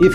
If